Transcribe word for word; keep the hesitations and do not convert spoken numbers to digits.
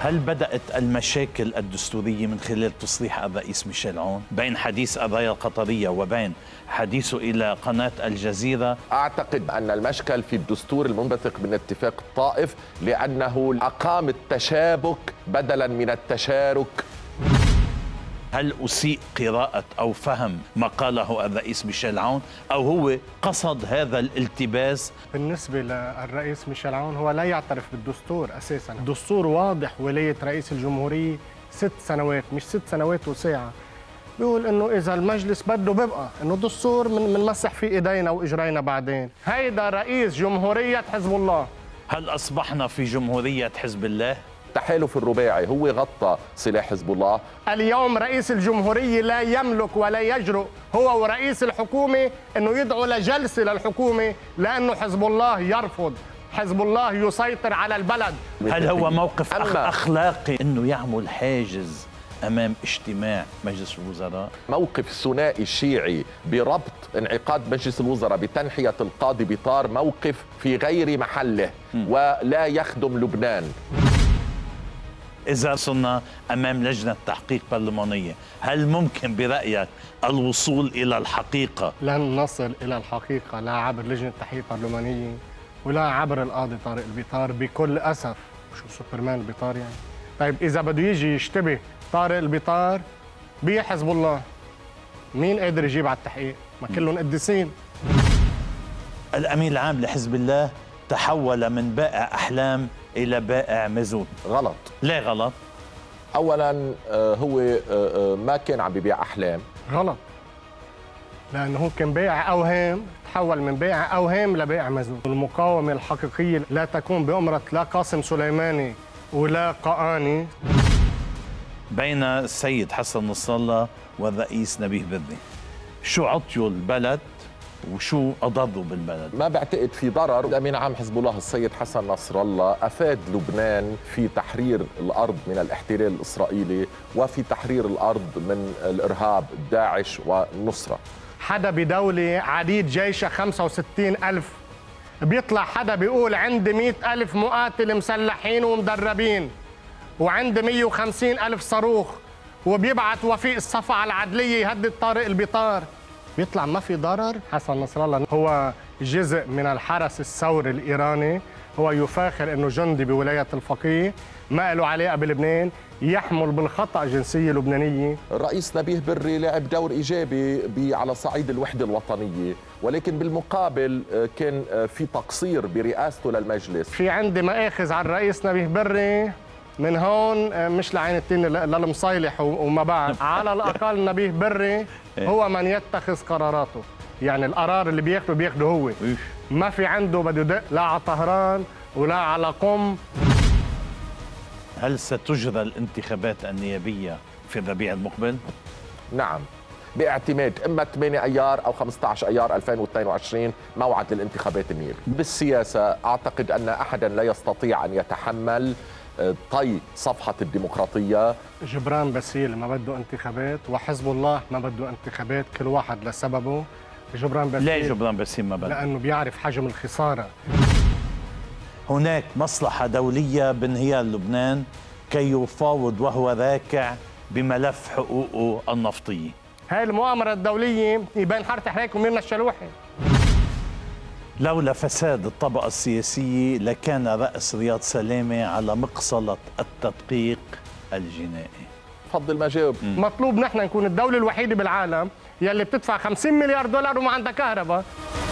هل بدأت المشاكل الدستورية من خلال تصريح الرئيس ميشيل عون بين حديث الراية القطرية وبين حديثه إلى قناة الجزيرة؟ أعتقد أن المشكل في الدستور المنبثق من اتفاق الطائف، لأنه أقام التشابك بدلا من التشارك. هل أسيء قراءة أو فهم ما قاله الرئيس ميشيل عون، أو هو قصد هذا الالتباس؟ بالنسبة للرئيس ميشيل عون هو لا يعترف بالدستور أساساً. الدستور واضح، ولاية رئيس الجمهورية ست سنوات مش ست سنوات وساعة. بيقول إنه إذا المجلس بده بيبقى إنه الدستور منمسح فيه إيدينا وإجرينا بعدين. هيدا رئيس جمهورية حزب الله. هل أصبحنا في جمهورية حزب الله؟ التحالف الرباعي هو غطى سلاح حزب الله. اليوم رئيس الجمهورية لا يملك ولا يجرؤ هو ورئيس الحكومة أنه يدعو لجلسة للحكومة، لأنه حزب الله يرفض، حزب الله يسيطر على البلد. هل هو موقف أخلاقي أنه يعمل حاجز أمام اجتماع مجلس الوزراء؟ موقف ثنائي شيعي بربط انعقاد مجلس الوزراء بتنحية القاضي بطار موقف في غير محله م. ولا يخدم لبنان. إذا صرنا أمام لجنة تحقيق برلمانية، هل ممكن برأيك الوصول إلى الحقيقة؟ لن نصل إلى الحقيقة لا عبر لجنة تحقيق برلمانية ولا عبر القاضي طارق البطار، بكل أسف. شو سوبرمان البطار يعني؟ طيب إذا بده يجي يشتبه طارق البطار بحزب الله، مين قادر يجيب على التحقيق؟ ما كلهم قديسين. الأمين العام لحزب الله تحول من بائع أحلام إلى بائع مزود. غلط. ليه غلط؟ أولاً هو ما كان عم ببيع أحلام. غلط، لأنه هو كان بائع أوهام، تحول من بائع أوهام لبائع مزود. المقاومة الحقيقية لا تكون بأمرة لا قاسم سليماني ولا قاني. بين السيد حسن نصر الله والرئيس نبيه بري، شو عطيوا البلد وشو أضروا بالبلد؟ ما بعتقد في ضرر. الأمين عام حزب الله السيد حسن نصر الله أفاد لبنان في تحرير الأرض من الاحتلال الإسرائيلي وفي تحرير الأرض من الإرهاب داعش والنصرة. حدا بدولة عديد جيشها خمسة وستين ألف، بيطلع حدا بيقول عندي مئة ألف مقاتل مسلحين ومدربين وعندي مئة وخمسين ألف صاروخ، وبيبعت وفيق الصفا على العدلية يهدد طارق البطار. بيطلع ما في ضرر. حسن نصر الله هو جزء من الحرس الثوري الإيراني، هو يفاخر أنه جندي بولاية الفقيه، ما له علاقة بلبنان، يحمل بالخطأ جنسية لبنانية. الرئيس نبيه بري لعب دور إيجابي على صعيد الوحدة الوطنية، ولكن بالمقابل كان في تقصير برئاسته للمجلس. في عندي مآخذ على الرئيس نبيه بري من هون مش لعين التين للمصالح وما بعد. على الأقل نبيه بري هو من يتخذ قراراته، يعني القرار اللي بياخده بياخده هو، ما في عنده بده يدق لا على طهران ولا على قم. هل ستجرى الانتخابات النيابية في الربيع المقبل؟ نعم، باعتماد إما ثمانية أيار أو خمسة عشر أيار ألفين واثنين وعشرين موعد للانتخابات النيابية. بالسياسة أعتقد أن أحدا لا يستطيع أن يتحمل طي صفحة الديمقراطية. جبران باسيل ما بده انتخابات، وحزب الله ما بده انتخابات، كل واحد لسببه. جبران باسيل ليه جبران باسيل ما بده؟ لأنه بيعرف حجم الخسارة. هناك مصلحة دولية بانهيار لبنان كي يفاوض وهو راكع بملف حقوقه النفطية. هاي المؤامرة الدولية يبين حارة حريك وميرنا الشلوحي. لولا فساد الطبقة السياسية لكان رأس رياض سلامة على مقصلة التدقيق الجنائي. فضل ما جاوب. مطلوب نحن نكون الدولة الوحيدة بالعالم يلي بتدفع خمسين مليار دولار وما عندها كهرباء.